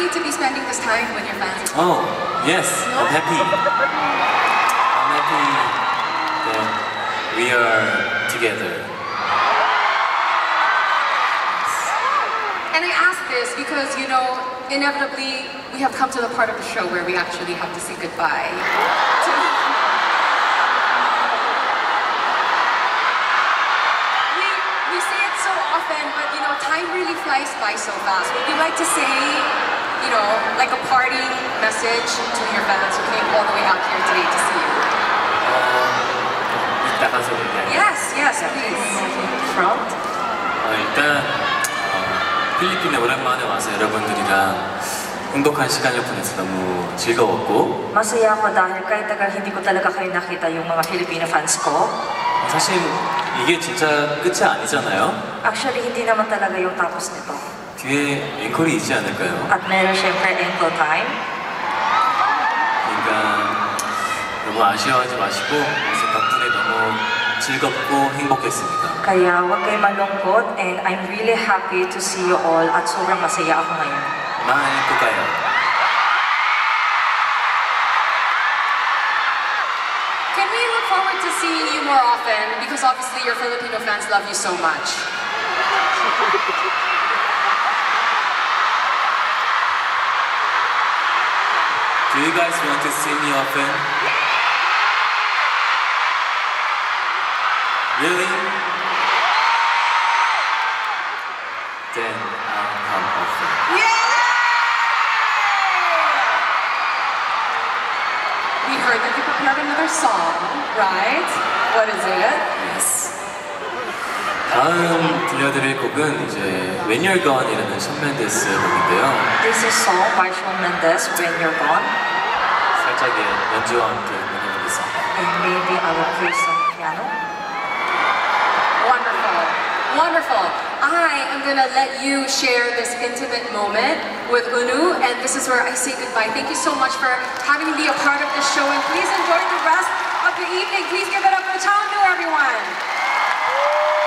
happy to be spending this time with your fans? Oh, yes, no? I'm happy. I'm happy that we are together. And I ask this because, you know, inevitably we have come to the part of the show where we actually have to say goodbye. We say it so often, but you know, time really flies by so fast. Would you like to say, you know, like a parting message to your fans who came all the way out here today to see you? Yes, yes, please. From? 일단. 필리핀에 오랜만에 와서 여러분들이랑 행복한 시간을 보내서 너무 즐거웠고 Masaya ako dahil kahit tagal hindi ko talaga kayo nakita yung mga Filipino fans ko. 사실 이게 진짜 끝이 아니잖아요. Actually hindi naman talaga yung tapos nito. 뒤에 앵콜이 있지 않을까요? At meron syempre 앵콜 time. 그러니까 너무 아쉬워하지 마시고 덕분에 너무 즐겁고 행복했습니다. Kaya wag kayo malungkot and I'm really happy to see you all at sobrang masaya ako ngayon. Mahal ko kayo. Can we look forward to seeing you more often? Because obviously your Filipino fans love you so much. Do you guys want to see me often? Really? Then I'll come over. Yay! We heard that you prepared another song, right? What is it? Yes. 다음 들려드릴 곡은 이제 When You're Gone이라는 Shawn Mendes 곡인데요. This is song by Shawn Mendes, When You're Gone. 살짝의 연주와 함께 보내드리겠습니다. And maybe I will play some piano. Wonderful. I am going to let you share this intimate moment with Unu, and this is where I say goodbye. Thank you so much for having me be a part of this show, and please enjoy the rest of the evening. Please give it up for Cha Eun Woo, everyone.